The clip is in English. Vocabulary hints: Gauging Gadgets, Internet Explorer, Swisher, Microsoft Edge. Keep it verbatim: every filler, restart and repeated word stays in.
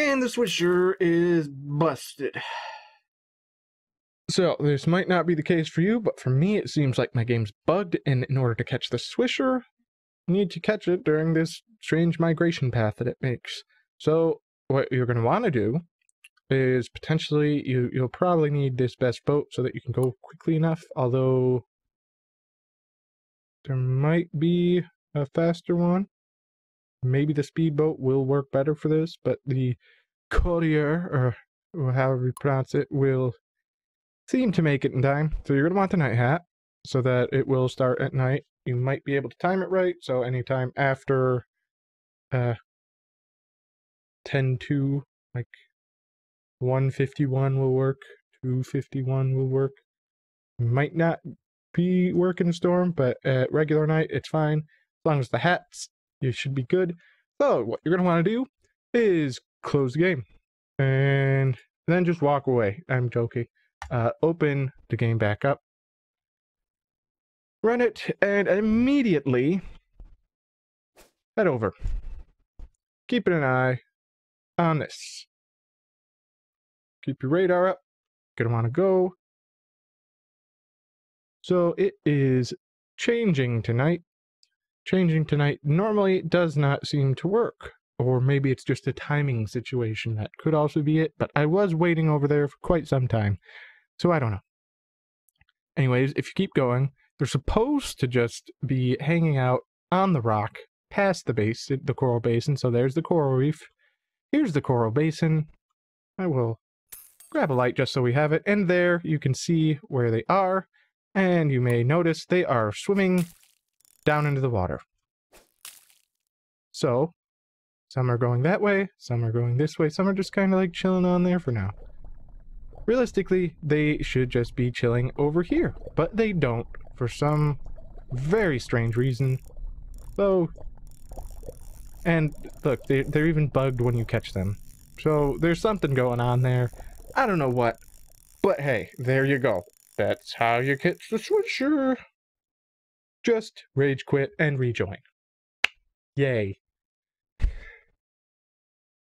And the Swisher is busted. So, this might not be the case for you, but for me, it seems like my game's bugged, and in order to catch the Swisher, you need to catch it during this strange migration path that it makes. So, what you're going to want to do is potentially, you, you'll probably need this best boat so that you can go quickly enough, although there might be a faster one. Maybe the speedboat will work better for this, but the courier, or however you pronounce it, will seem to make it in time. So you're going to want the night hat so that it will start at night. You might be able to time it right, so anytime after uh, ten to, like one fifty-one will work, two fifty-one will work. Might not be working storm, but at regular night it's fine. As long as the hat's, you should be good. So what you're going to want to do is close the game and then just walk away. I'm joking. Uh, open the game back up, run it, and immediately head over. Keeping an eye on this. Keep your radar up. Gonna want to go. So it is changing tonight. Changing tonight normally does not seem to work, or maybe it's just a timing situation. That could also be it, but I was waiting over there for quite some time, so I don't know. Anyways, if you keep going, they're supposed to just be hanging out on the rock past the base, the coral basin. So there's the coral reef. Here's the coral basin. I will grab a light just so we have it, and there you can see where they are, and you may notice they are swimming down into the water. So, some are going that way, some are going this way, some are just kind of like chilling on there for now. Realistically, they should just be chilling over here, but they don't for some very strange reason. So, and look, they, they're even bugged when you catch them. So, there's something going on there. I don't know what, but hey, there you go. That's how you catch the Swisher. Just rage quit and rejoin. Yay.